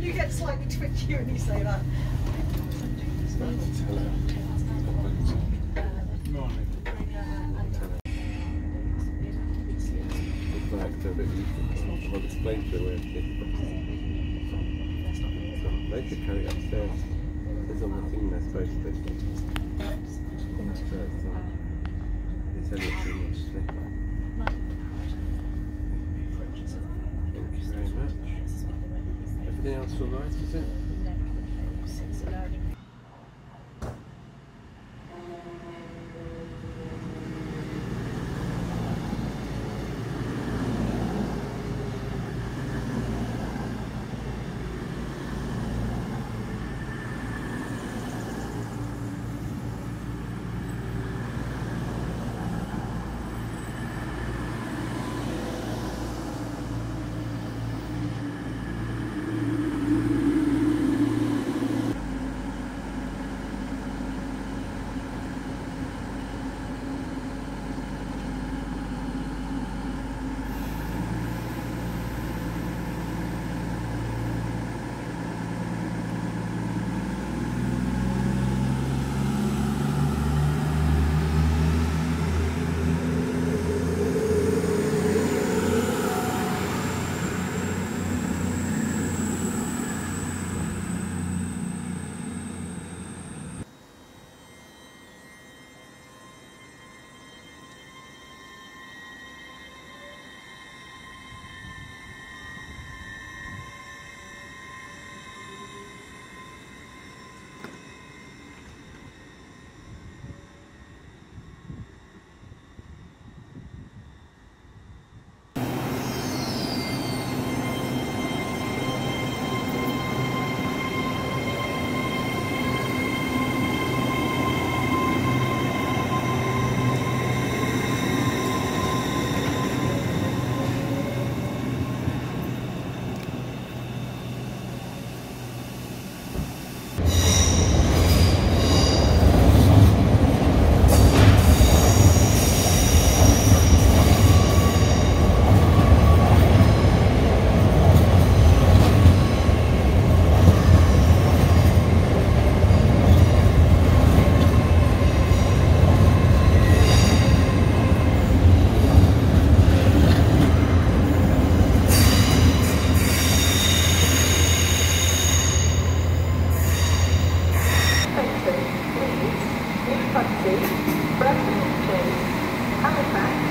You get slightly twitchy when you say that. I'll explain to you where it's different. They could carry it upstairs. There's on the thing they're supposed to do. It's only 2 months sleep. Thank you very much. Everything else all right, is it? No, it's allowed. Please, taxi, Brussels, Halifax.